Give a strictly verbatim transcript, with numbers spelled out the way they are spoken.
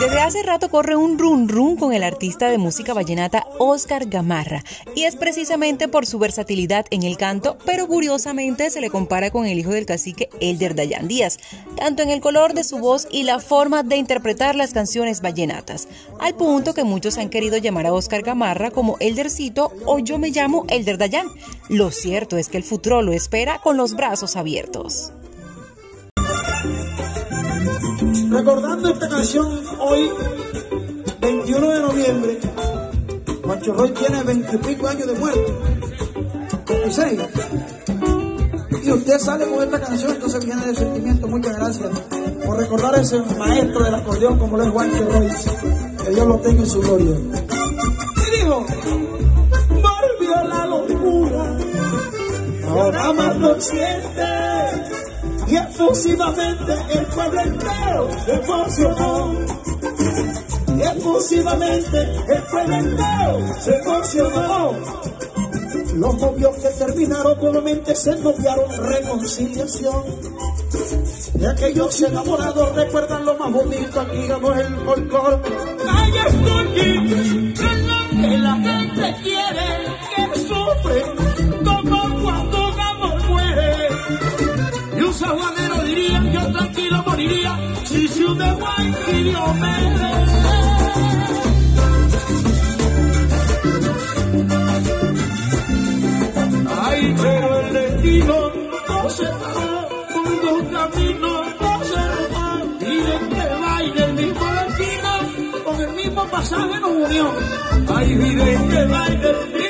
Desde hace rato corre un run run con el artista de música vallenata Oscar Gamarra, y es precisamente por su versatilidad en el canto, pero curiosamente se le compara con el hijo del cacique Elder Dayan Díaz, tanto en el color de su voz y la forma de interpretar las canciones vallenatas, al punto que muchos han querido llamar a Oscar Gamarra como Eldercito o Yo me llamo Elder Dayan. Lo cierto es que el futuro lo espera con los brazos abiertos. Recordando esta canción hoy, veintiuno de noviembre, Juancho Roy tiene veintipico años de muerte, veintiséis, y usted sale con esta canción, entonces viene de sentimiento. Muchas gracias por recordar a ese maestro del acordeón como lo es Juancho Roy, que Dios lo tenga en su gloria. Y dijo, Marvio la locura, ahora más lo siente. Y exclusivamente el pueblo entero se emocionó. Y exclusivamente el pueblo entero se emocionó. Los novios que terminaron nuevamente se noviaron, reconciliación. Y aquellos enamorados recuerdan lo más bonito, aquí ganó el folclor. Hay estoy que es lo que la gente quiere, que sufre, como cuando un amor muere. Saguadero diría, yo tranquilo moriría, si se un de guay y Dios me dé. Ay, pero el destino no se paró, por un camino no se va, y de que va y del mismo destino, con el mismo pasaje nos unió. Ay, y de que va y del mismo